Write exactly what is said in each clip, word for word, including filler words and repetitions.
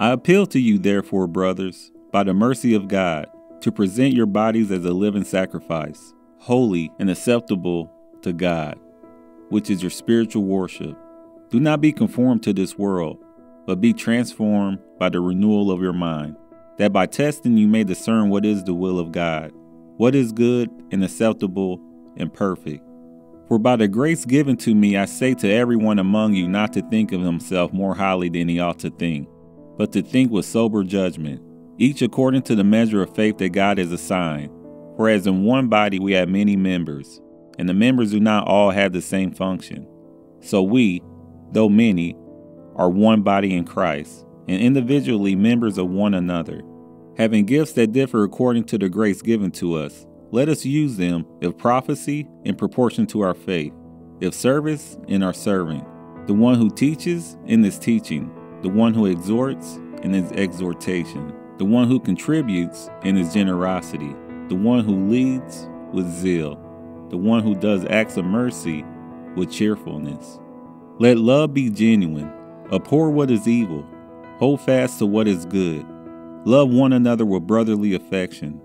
I appeal to you, therefore, brothers, by the mercy of God, to present your bodies as a living sacrifice, holy and acceptable to God, which is your spiritual worship. Do not be conformed to this world, but be transformed by the renewal of your mind, that by testing you may discern what is the will of God, what is good and acceptable and perfect. For by the grace given to me, I say to everyone among you not to think of himself more highly than he ought to think, but to think with sober judgment, each according to the measure of faith that God has assigned. For as in one body we have many members, and the members do not all have the same function. So we, though many, are one body in Christ, and individually members of one another. Having gifts that differ according to the grace given to us, let us use them, if prophecy, in proportion to our faith, if service, in our serving, the one who teaches, in his teaching, the one who exhorts, in his exhortation, the one who contributes, in his generosity, the one who leads, with zeal, the one who does acts of mercy, with cheerfulness. Let love be genuine, abhor what is evil, hold fast to what is good, love one another with brotherly affection,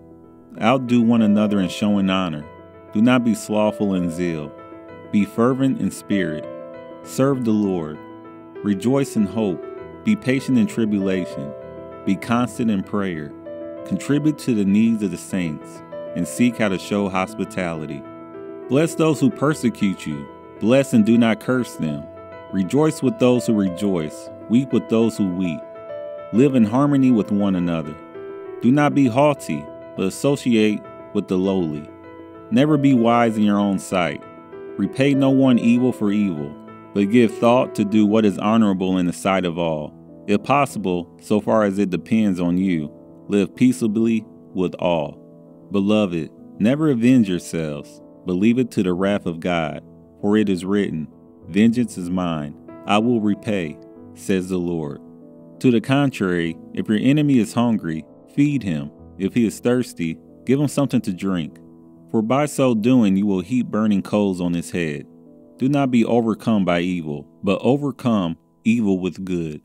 outdo one another in showing honor, do not be slothful in zeal, be fervent in spirit, serve the Lord, rejoice in hope, be patient in tribulation, be constant in prayer, contribute to the needs of the saints, and seek how to show hospitality. Bless those who persecute you, bless and do not curse them. Rejoice with those who rejoice, weep with those who weep. Live in harmony with one another. Do not be haughty, but associate with the lowly. Never be wise in your own sight. Repay no one evil for evil, but give thought to do what is honorable in the sight of all. If possible, so far as it depends on you, live peaceably with all. Beloved, never avenge yourselves, but leave it to the wrath of God, for it is written, "Vengeance is mine, I will repay, says the Lord." To the contrary, if your enemy is hungry, feed him. If he is thirsty, give him something to drink. For by so doing you will heap burning coals on his head. Do not be overcome by evil, but overcome evil with good.